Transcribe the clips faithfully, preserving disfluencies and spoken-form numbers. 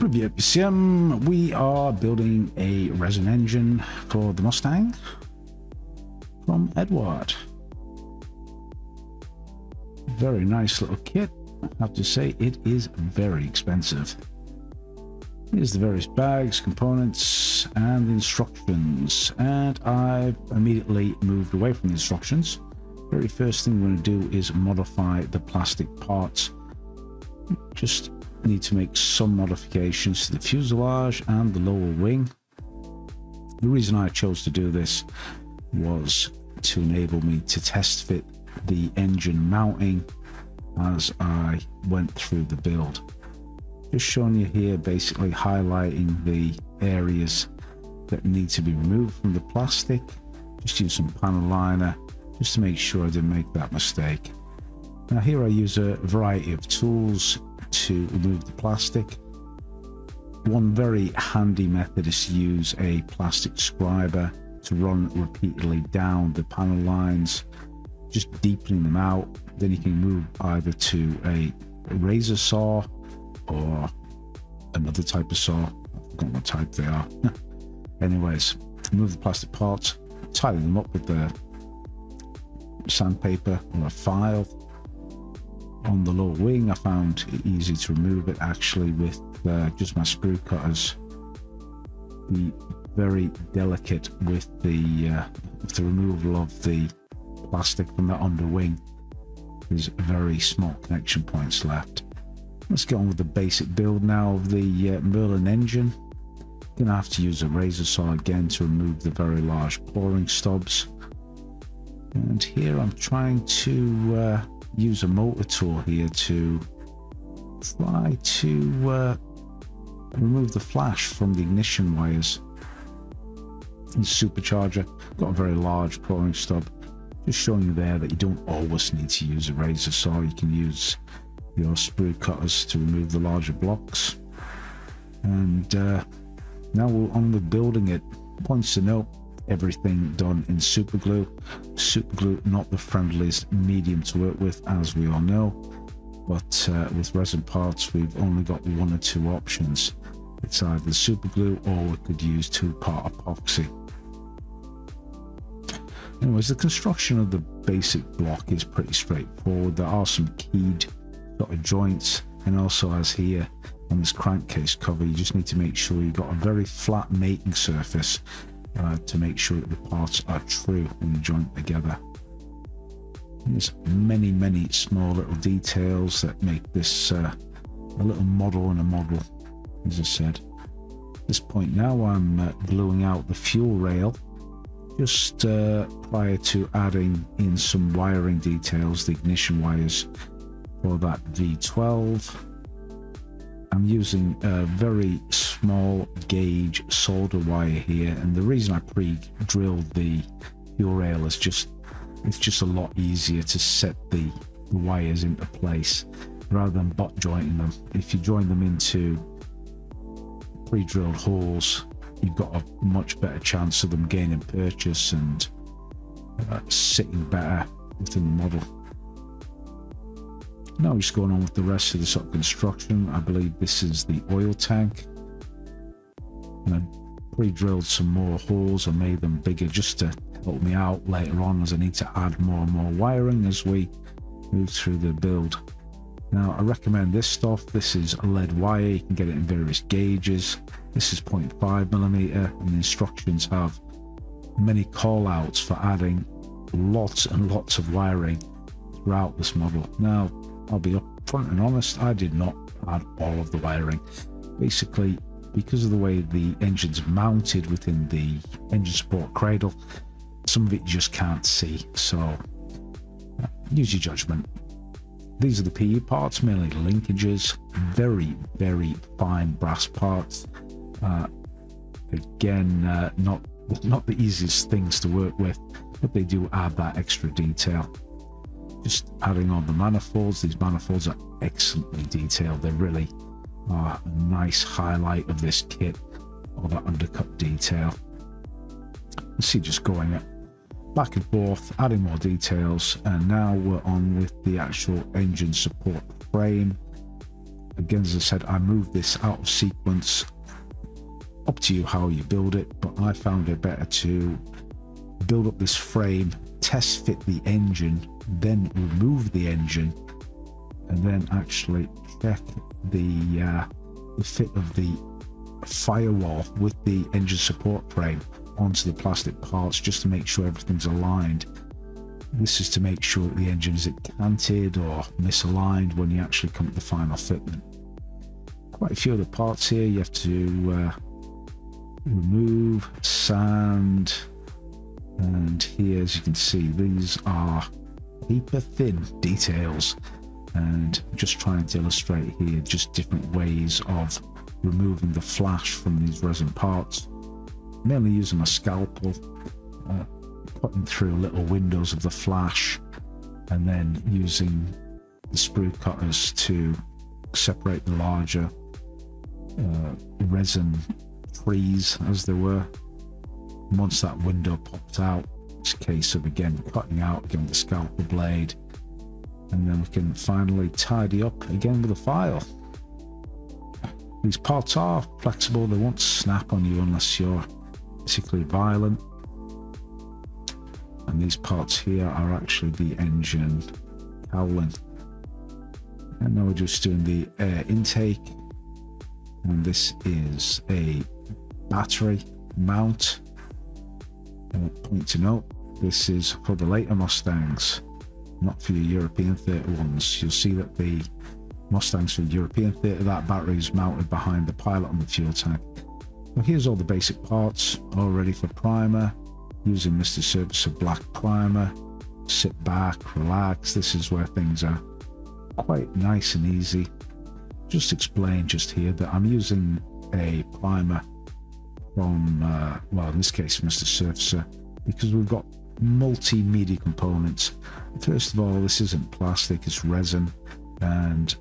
Preview P C M, we are building a resin engine for the Mustang from Eduard. Very nice little kit. I have to say it is very expensive. Here's the various bags, components, and instructions. And I've immediately moved away from the instructions. Very first thing we're going to do is modify the plastic parts. Just need to make some modifications to the fuselage and the lower wing. The reason I chose to do this was to enable me to test fit the engine mounting as I went through the build. Just showing you here, basically highlighting the areas that need to be removed from the plastic. Just use some panel liner just to make sure I didn't make that mistake. Now here I use a variety of tools to remove the plastic. One very handy method is to use a plastic scriber to run repeatedly down the panel lines, just deepening them out. Then you can move either to a razor saw or another type of saw. I forgot what type they are. Anyways, remove the plastic parts, tidy them up with the sandpaper or a file. On the lower wing, I found it easy to remove it actually with uh, just my sprue cutters. Be very delicate with the uh, with the removal of the plastic from the underwing. There's very small connection points left. Let's get on with the basic build now of the uh, Merlin engine. Gonna have to use a razor saw again to remove the very large boring stubs. And here I'm trying to uh, use a motor tool here to try to uh, remove the flash from the ignition wires. The supercharger got a very large pouring stub. Just showing you there that you don't always need to use a razor saw. You can use your sprue cutters to remove the larger blocks. And uh, now we're on with building it. Points to note, everything done in super glue. Super glue, not the friendliest medium to work with, as we all know, but uh, with resin parts we've only got one or two options. It's either super glue or we could use two-part epoxy. Anyways, the construction of the basic block is pretty straightforward. There are some keyed sort of joints, and also as here on this crankcase cover, you just need to make sure you've got a very flat mating surface Uh, to make sure that the parts are true when you joint together. There's many many small little details that make this uh, a little model and a model. As I said, at this point now I'm uh, gluing out the fuel rail just uh, prior to adding in some wiring details, the ignition wires for that V twelve. I'm using a very small gauge solder wire here, and the reason I pre-drilled the fuel rail is just it's just a lot easier to set the wires into place rather than butt jointing them. If you join them into pre-drilled holes, you've got a much better chance of them gaining purchase and uh, sitting better within the model. Now we're just going on with the rest of the sort of construction. I believe this is the oil tank. And I pre-drilled some more holes and made them bigger just to help me out later on, as I need to add more and more wiring as we move through the build. Now I recommend this stuff. This is lead wire. You can get it in various gauges. This is zero point five millimeter, and the instructions have many call outs for adding lots and lots of wiring throughout this model. Now, I'll be upfront and honest, I did not add all of the wiring. Basically, because of the way the engine's mounted within the engine support cradle, some of it you just can't see, so uh, use your judgment. These are the P E parts, mainly linkages, very, very fine brass parts. Uh, again, uh, not, not the easiest things to work with, but they do add that extra detail. Just adding on the manifolds. These manifolds are excellently detailed. They really are a nice highlight of this kit, all that undercut detail. You see, just going up back and forth, adding more details, and now we're on with the actual engine support frame. Again, as I said, I moved this out of sequence. Up to you how you build it, but I found it better to build up this frame, test fit the engine, then remove the engine, and then actually check the, uh, the fit of the firewall with the engine support frame onto the plastic parts, just to make sure everything's aligned. This is to make sure that the engine isn't canted or misaligned when you actually come to the final fitment. Quite a few other parts here you have to uh, remove, sand, and here, as you can see, these are paper thin details, and just trying to illustrate here just different ways of removing the flash from these resin parts, mainly using my scalpel, uh, cutting through little windows of the flash, and then using the sprue cutters to separate the larger uh, resin trees, as they were. And once that window popped out, it's a case of again cutting out again with the scalpel blade, and then we can finally tidy up again with a file. These parts are flexible, they won't snap on you unless you're particularly violent. And these parts here are actually the engine cowling. And now we're just doing the air intake. And this is a battery mount. And a point to note, this is for the later Mustangs, not for your European theatre ones. You'll see that the Mustangs for the European theatre, that battery is mounted behind the pilot on the fuel tank. Well, here's all the basic parts, all ready for primer, using Mister Surfacer black primer. Sit back, relax. This is where things are quite nice and easy. Just explain just here that I'm using a primer from, uh, well, in this case, Mister Surfacer, because we've got multimedia components. First of all, this isn't plastic, it's resin, and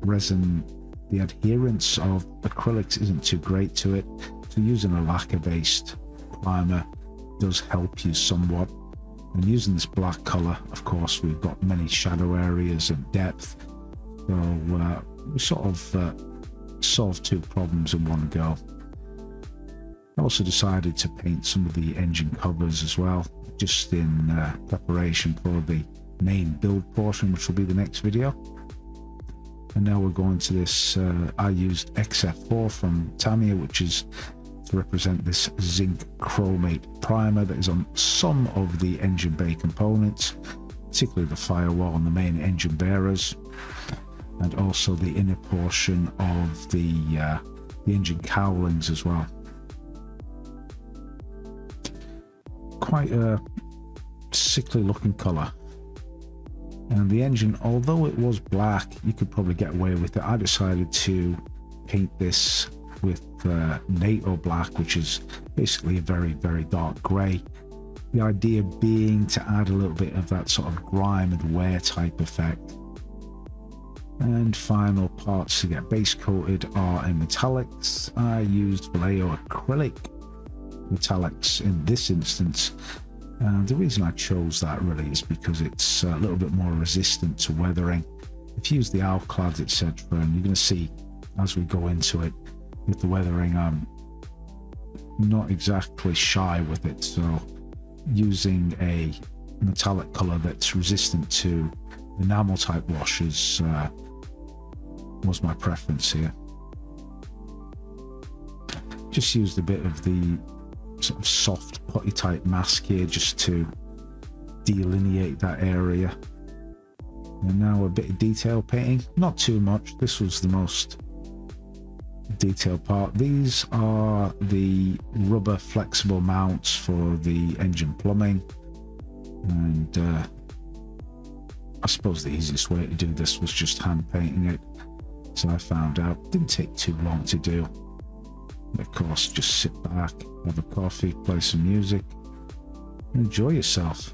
resin, the adherence of acrylics isn't too great to it, so using a lacquer-based primer does help you somewhat. And using this black color, of course, we've got many shadow areas and depth, so uh, we sort of uh, solved two problems in one go. I also decided to paint some of the engine covers as well, just in uh, preparation for the main build portion, which will be the next video. And now we're going to this, uh, I used X F four from Tamiya, which is to represent this zinc chromate primer that is on some of the engine bay components, particularly the firewall and the main engine bearers, and also the inner portion of the, uh, the engine cowlings as well. Quite a sickly looking colour. And the engine, although it was black, you could probably get away with it. I decided to paint this with uh, NATO black, which is basically a very, very dark grey. The idea being to add a little bit of that sort of grime and wear type effect. And final parts to get base coated are in metallics. I used Vallejo acrylic metallics in this instance. And the reason I chose that really is because it's a little bit more resistant to weathering. If you use the Alclad, et cetera, and you're going to see as we go into it with the weathering, I'm not exactly shy with it. So using a metallic color that's resistant to enamel type washes uh, was my preference here. Just used a bit of the sort of soft putty type mask here just to delineate that area. And now a bit of detail painting, not too much. This was the most detailed part. These are the rubber flexible mounts for the engine plumbing, and uh, I suppose the easiest way to do this was just hand painting it, so I found out. Didn't take too long to do. Of course, just sit back, have a coffee, play some music, enjoy yourself.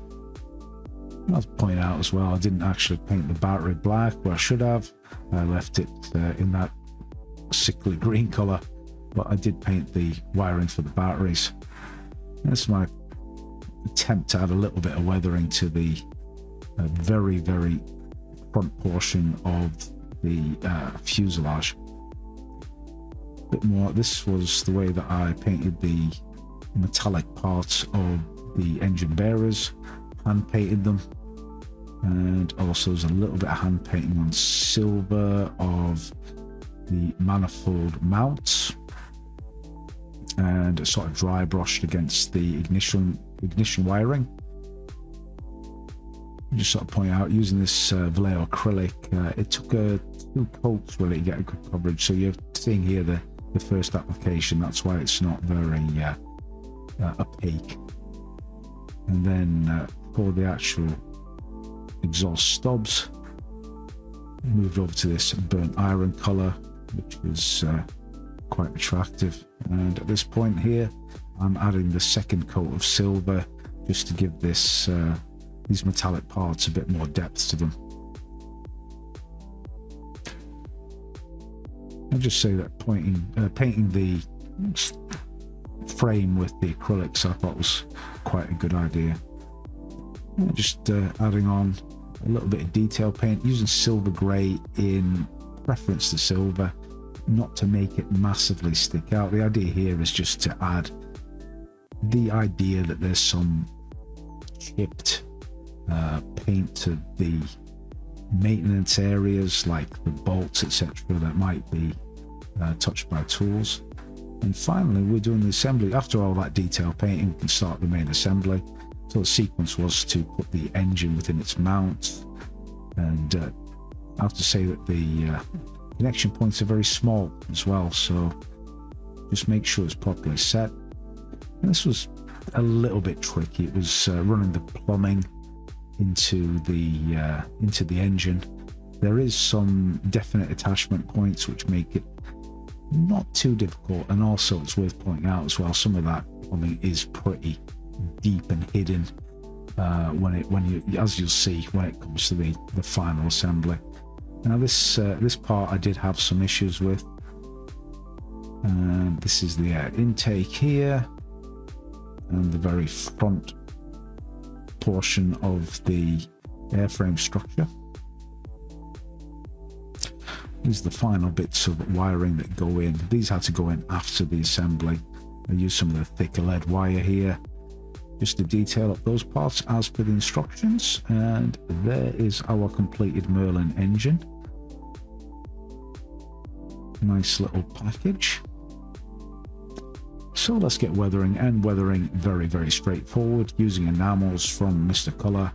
And I'll point out as well, I didn't actually paint the battery black, but I should have. I left it uh, in that sickly green color, but I did paint the wiring for the batteries. That's my attempt to add a little bit of weathering to the uh, very, very front portion of the uh, fuselage a bit more. This was the way that I painted the metallic parts of the engine bearers, hand painted them, and also there's a little bit of hand painting on silver of the manifold mounts, and sort of dry brushed against the ignition ignition wiring. Just sort of point out, using this uh, Vallejo acrylic, uh, it took uh, two coats really to get a good coverage. So you're seeing here the the first application. That's why it's not very uh, uh, opaque. And then uh, for the actual exhaust stobs, moved over to this burnt iron color, which is uh, quite attractive. And at this point here, I'm adding the second coat of silver just to give this uh, these metallic parts a bit more depth to them. I'll just say that pointing, uh, painting the frame with the acrylics I thought was quite a good idea. And just uh, adding on a little bit of detail paint, using silver grey in preference to silver, not to make it massively stick out. The idea here is just to add the idea that there's some chipped uh, paint to the maintenance areas like the bolts, et cetera, that might be uh, touched by tools. And finally, we're doing the assembly. After all that detail painting, we can start the main assembly. So the sequence was to put the engine within its mount, and uh, I have to say that the uh, connection points are very small as well, so just make sure it's properly set. And this was a little bit tricky. It was uh, running the plumbing into the uh, into the engine. There is some definite attachment points which make it not too difficult, and also it's worth pointing out as well, some of that plumbing is pretty deep and hidden uh, when it when you as you'll see when it comes to the the final assembly. Now this uh, this part I did have some issues with, and this is the air intake here and the very front portion of the airframe structure. These are the final bits of wiring that go in. These had to go in after the assembly. I used some of the thicker lead wire here just to detail up those parts as per the instructions, and there is our completed Merlin engine. Nice little package. So let's get weathering, and weathering very very straightforward, using enamels from Mister Color.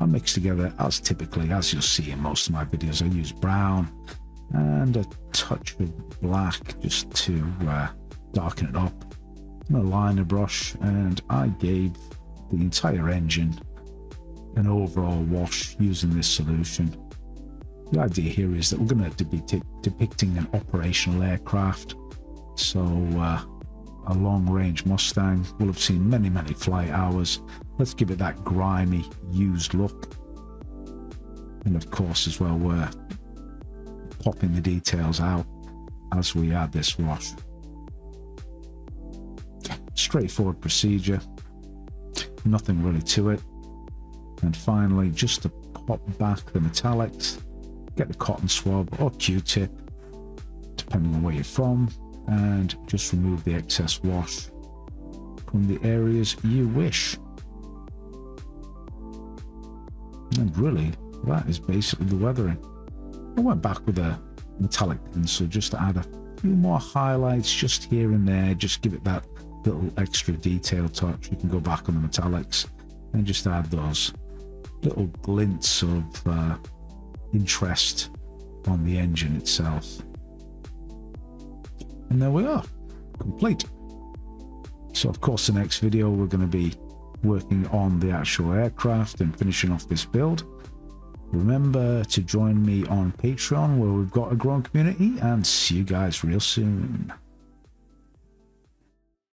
I mix together, as typically as you'll see in most of my videos, I use brown and a touch of black just to uh, darken it up, a liner brush, and I gave the entire engine an overall wash using this solution. The idea here is that we're going to be depicting an operational aircraft, so uh, a long-range Mustang will have seen many many flight hours. Let's give it that grimy, used look, and of course as well we're popping the details out as we add this wash. Straightforward procedure, nothing really to it. And finally, just to pop back the metallics, get the cotton swab or Q-tip depending on where you're from, and just remove the excess wash from the areas you wish. And really, that is basically the weathering. I went back with a metallic pencil just to add a few more highlights just here and there, just give it that little extra detail touch. You can go back on the metallics and just add those little glints of uh, interest on the engine itself. And there we are, complete. So of course the next video we're going to be working on the actual aircraft and finishing off this build. Remember to join me on Patreon, where we've got a growing community, and see you guys real soon.